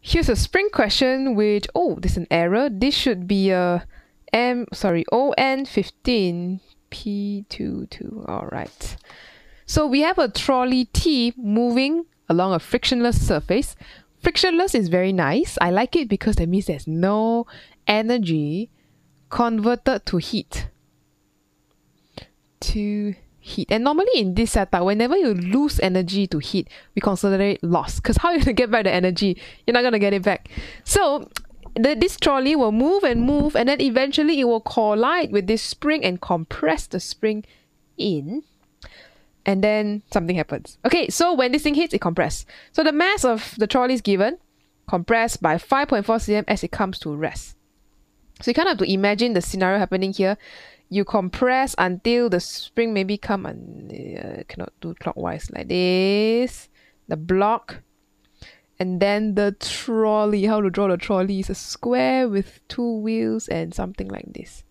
Here's a spring question which, oh, there's an error. This should be a ON15P22. All right. So we have a trolley T moving along a frictionless surface. Frictionless is very nice. I like it because that means there's no energy converted to heat. And normally in this setup, whenever you lose energy to heat, we consider it loss, because how are you going to get back the energy? You're not going to get it back. So this trolley will move, and then eventually it will collide with this spring and compress the spring in, and then something happens. Okay, so when this thing hits, it compresses. So the mass of the trolley is given, compressed by 5.4 cm as it comes to rest. So you kind of have to imagine the scenario happening here. You compress until the spring maybe come and cannot do clockwise like this. The block, and then the trolley. How to draw the trolley is a square with two wheels and something like this.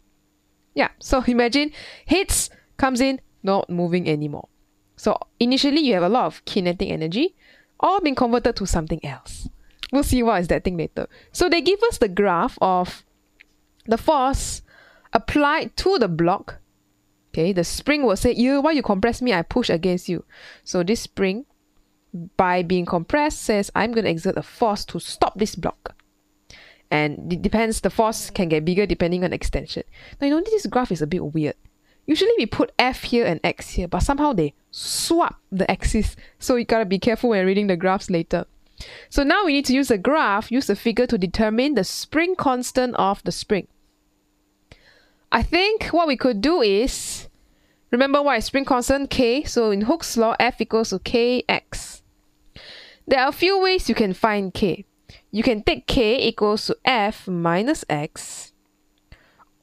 Yeah. So imagine hits, comes in, not moving anymore. So initially you have a lot of kinetic energy, all being converted to something else. We'll see what is that thing later. So they give us the graph of the force applied to the block. Okay, the spring will say, you, why you compress me? I push against you. So this spring, by being compressed, says I'm going to exert a force to stop this block. And it depends, the force can get bigger depending on extension. Now, you know, this graph is a bit weird. Usually we put F here and X here, but somehow they swap the axis. So you gotta be careful when reading the graphs later. So now we need to use a graph, use the figure to determine the spring constant of the spring. I think what we could do is, remember what is spring constant? K. So in Hooke's law, F equals to Kx. There are a few ways you can find K. You can take K equals to F minus X,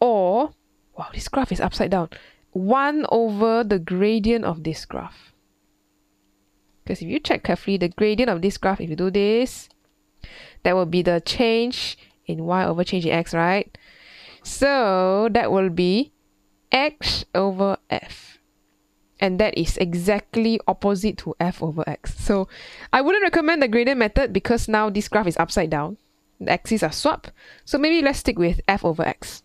or, wow, this graph is upside down, 1 over the gradient of this graph. Because if you check carefully, the gradient of this graph, if you do this, that will be the change in Y over change in X, right? So that will be X over F. And that is exactly opposite to F over X. So I wouldn't recommend the gradient method because now this graph is upside down. The axes are swapped. So maybe let's stick with F over X.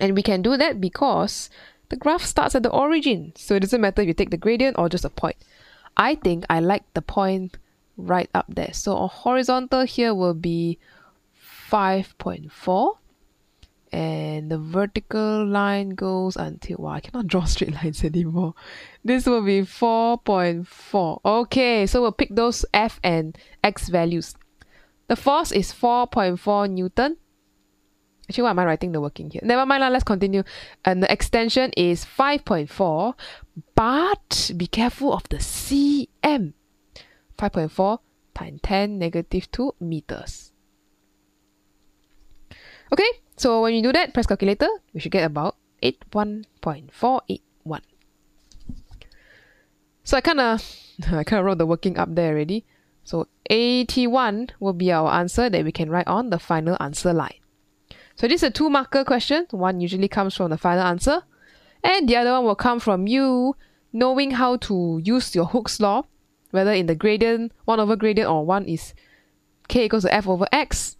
And we can do that because the graph starts at the origin. So it doesn't matter if you take the gradient or just a point. I think I like the point right up there. So our horizontal here will be 5.4. And the vertical line goes until, wow, I cannot draw straight lines anymore. This will be 4.4. Okay, so we'll pick those F and X values. The force is 4.4 Newton. Actually, why am I writing the working here? Never mind, let's continue. And the extension is 5.4, but be careful of the cm. 5.4 times 10 negative 2 meters. Okay, so when you do that, press calculator, we should get about 81.481. So I kind of wrote the working up there already. So 81 will be our answer that we can write on the final answer line. So this is a 2-marker question. One usually comes from the final answer, and the other one will come from you knowing how to use your Hooke's law, whether in the gradient, 1 over gradient, or 1 is K equals to F over X.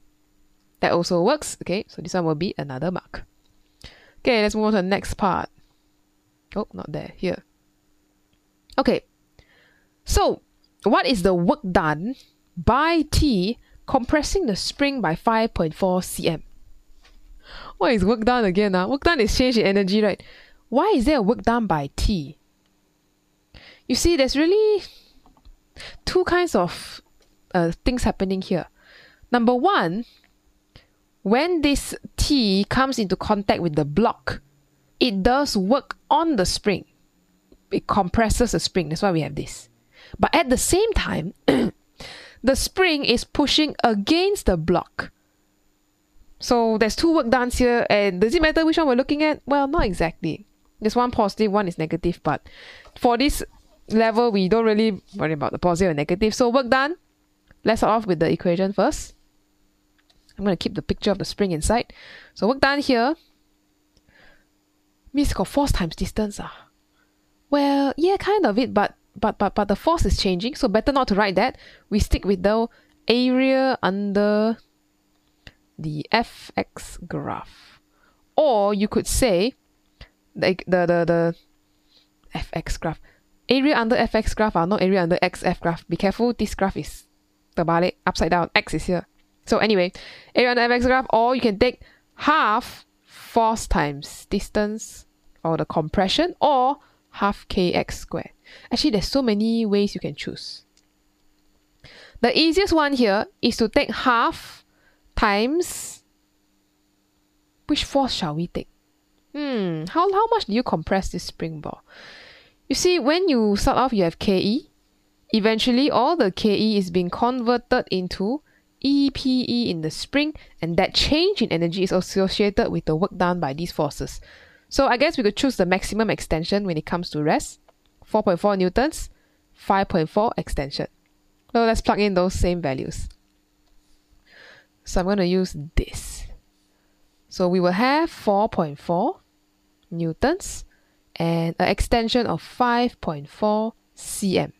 That also works. Okay, so this one will be another mark. Okay, let's move on to the next part. Oh, not there, here. Okay, so what is the work done by T compressing the spring by 5.4 cm? What is work done again? Work done is change in energy, right? Why is there a work done by T? You see, there's really two kinds of things happening here. Number one, when this T comes into contact with the block, it does work on the spring. It compresses the spring. That's why we have this. But at the same time, the spring is pushing against the block. So there's two work done here, and does it matter which one we're looking at? Well, not exactly. There's one positive, one is negative, but for this level, we don't really worry about the positive or negative. So work done, let's start off with the equation first. I'm going to keep the picture of the spring inside. So work done here means got force times distance. Well, yeah, kind of it, but the force is changing, so better not to write that. We stick with the area under the fx graph. Or you could say like the fx graph. Area under fx graph are not area under xf graph. Be careful, this graph is terbalik, upside down. X is here. So anyway, area under fx graph, or you can take half force times distance or the compression, or half kx squared. Actually, there's so many ways you can choose. The easiest one here is to take half times, which force shall we take? How much do you compress this spring ball? You see, when you start off, you have KE. Eventually, all the KE is being converted into EPE in the spring, and that change in energy is associated with the work done by these forces. So I guess we could choose the maximum extension when it comes to rest. 4.4 newtons, 5.4 extension. So let's plug in those same values. So I'm going to use this. So we will have 4.4 newtons and an extension of 5.4 cm.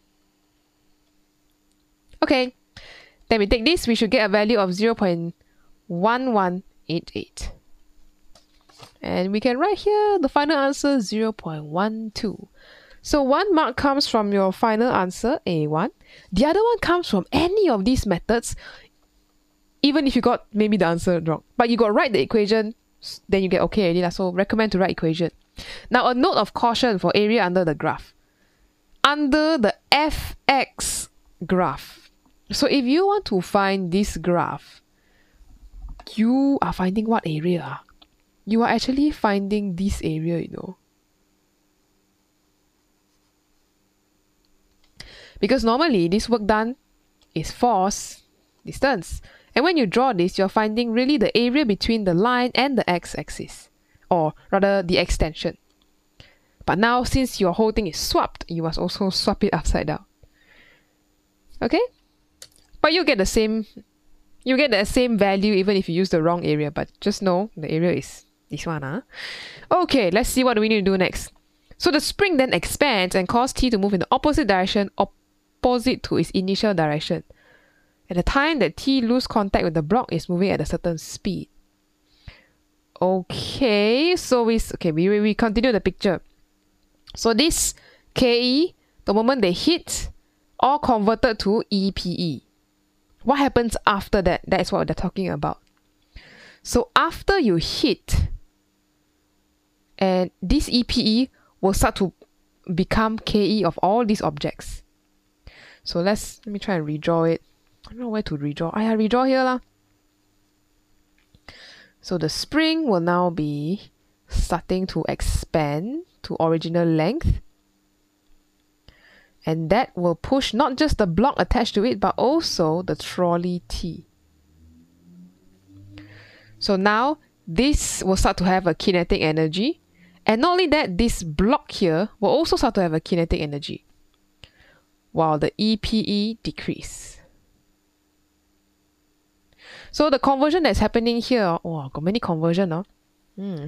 Okay, then we take this, we should get a value of 0.1188. And we can write here the final answer 0.12. So one mark comes from your final answer, A1. The other one comes from any of these methods, even if you got maybe the answer wrong. But you got to write the equation, then you get okay already. So recommend to write equation. Now a note of caution for area under the graph. Under the fx graph. So if you want to find this graph, you are finding what area? You are actually finding this area, you know. Because normally this work done is force, distance. And when you draw this, you're finding really the area between the line and the x-axis, or rather the extension. But now since your whole thing is swapped, you must also swap it upside down. Okay? But you get the same, you get the same value even if you use the wrong area, but just know the area is this one, huh? Okay, let's see what we need to do next. So the spring then expands and causes T to move in the opposite direction, opposite to its initial direction. At the time that T loses contact with the block, is moving at a certain speed. Okay, so we continue the picture. So this KE, the moment they hit, all converted to EPE. What happens after that? That is what they're talking about. So after you hit, and this EPE will start to become KE of all these objects. So let me try and redraw it. I don't know where to redraw. I redraw here lah. So the spring will now be starting to expand to original length. And that will push not just the block attached to it, but also the trolley T. So now this will start to have a kinetic energy. And not only that, this block here will also start to have a kinetic energy, while the EPE decrease. So the conversion that's happening here, oh, got many conversion, huh?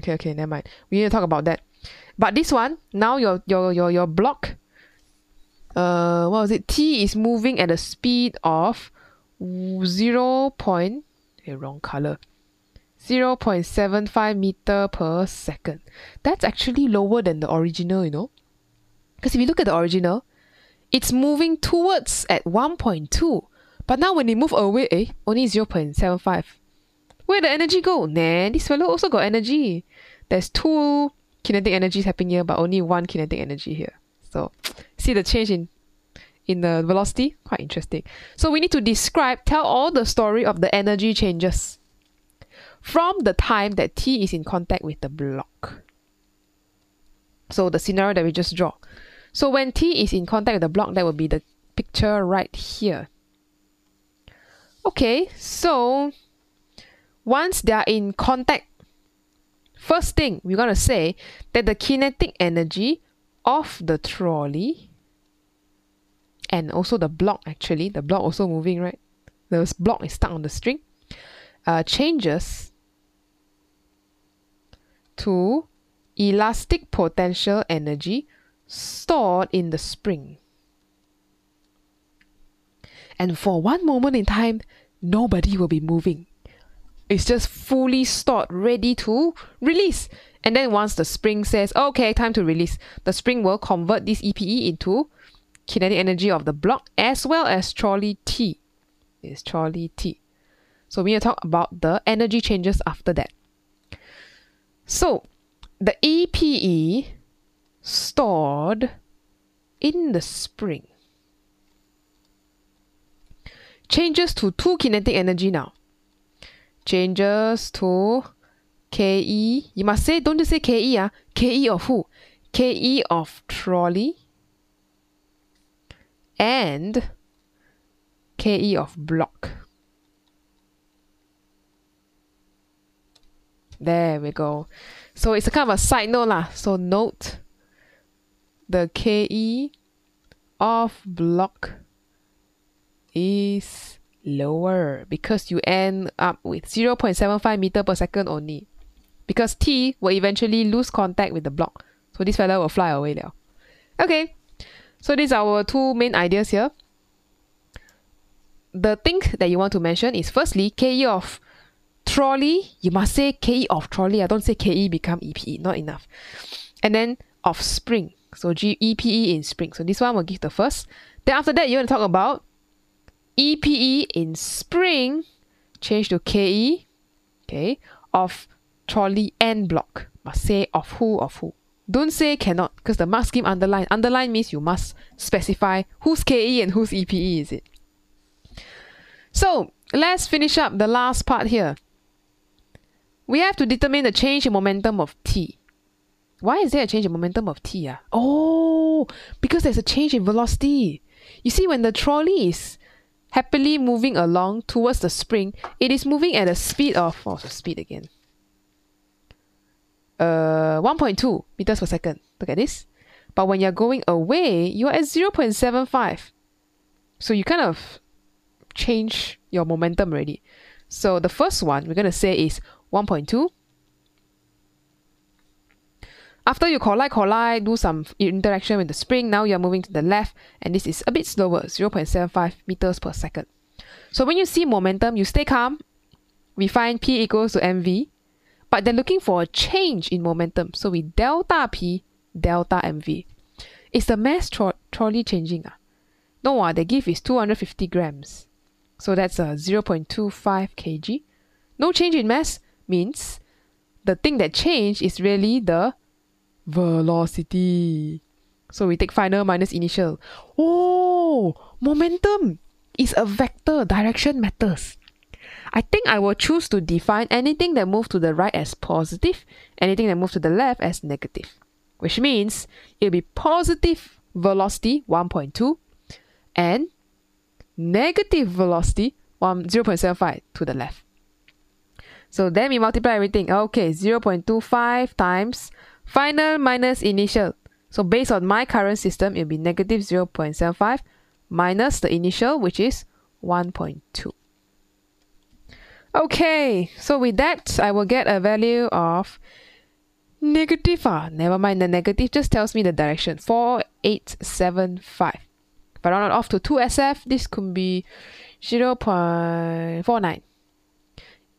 Okay, never mind. We need to talk about that. But this one, now your block, what was it? T is moving at a speed of 0.75 meter per second. That's actually lower than the original, you know. Because if you look at the original, it's moving towards at 1.2. But now when they move away, only 0.75. Where'd the energy go? Nah, this fellow also got energy. There's two kinetic energies happening here, but only one kinetic energy here. So see the change in the velocity? Quite interesting. So we need to tell all the story of the energy changes from the time that T is in contact with the block. So the scenario that we just draw. So when T is in contact with the block, that will be the picture right here. Okay, so once they are in contact, first thing we're going to say that the kinetic energy of the trolley and also the block, actually, the block also moving, right? The block is stuck on the string, changes to elastic potential energy stored in the spring. And for one moment in time, nobody will be moving. It's just fully stored, ready to release. And then once the spring says, okay, time to release, the spring will convert this EPE into kinetic energy of the block as well as trolley T. It's trolley T. So we need to talk about the energy changes after that. So the EPE stored in the spring changes to 2 kinetic energy now. Changes to KE. You must say, don't just say KE, KE of who? KE of trolley and KE of block. There we go. So it's a kind of a side note lah. So note the KE of block is lower because you end up with 0.75 meter per second only, because T will eventually lose contact with the block. So this fella will fly away now. Okay, so these are our two main ideas here. The thing that you want to mention is, firstly, KE of trolley. You must say KE of trolley. I don't say KE become EPE, not enough. And then of spring. So EPE in spring. So this one will give the first. Then after that, you want to talk about EPE in spring change to KE, okay, of trolley and block. Must say of who, of who. Don't say cannot, because the mark scheme underline. Underline means you must specify whose KE and whose EPE is it. So let's finish up the last part here. We have to determine the change in momentum of T. Why is there a change in momentum of T? Oh, because there's a change in velocity. You see, when the trolley is happily moving along towards the spring, it is moving at a speed of, oh, so speed again, 1.2 meters per second. Look at this. But when you're going away, you're at 0.75. So you kind of change your momentum already. So the first one we're going to say is 1.2. After you collide, do some interaction with the spring, now you're moving to the left, and this is a bit slower, 0.75 meters per second. So when you see momentum, you stay calm. We find P equals to MV, but they're looking for a change in momentum. So we delta P, delta MV. Is the mass trolley changing? No, they give is 250 grams. So that's 0.25 kg. No change in mass means the thing that changed is really the velocity. So we take final minus initial. Oh, momentum is a vector. Direction matters. I think I will choose to define anything that moves to the right as positive, anything that moves to the left as negative, which means it'll be positive velocity 1.2 and negative velocity 0.75 to the left. So then we multiply everything. Okay, 0.25 times final minus initial. So based on my current system, it'll be negative 0.75 minus the initial, which is 1.2. Okay, so with that, I will get a value of negative. Never mind the negative, just tells me the direction, 4875. If I round it off to 2SF, this could be 0.49.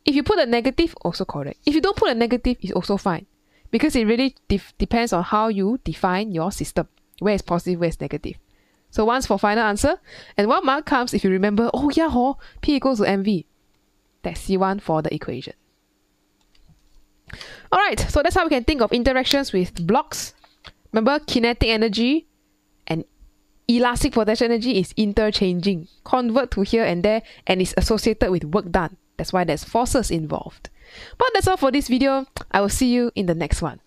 If you put a negative, also correct. If you don't put a negative, it's also fine, because it really depends on how you define your system. Where is positive, where is negative. So once for final answer, and 1 mark comes if you remember, oh yeah, P equals to MV. That's C1 for the equation. All right, so that's how we can think of interactions with blocks. Remember, kinetic energy and elastic potential energy is interchanging. Convert to here and there, and it's associated with work done. That's why there's forces involved. But that's all for this video. I will see you in the next one.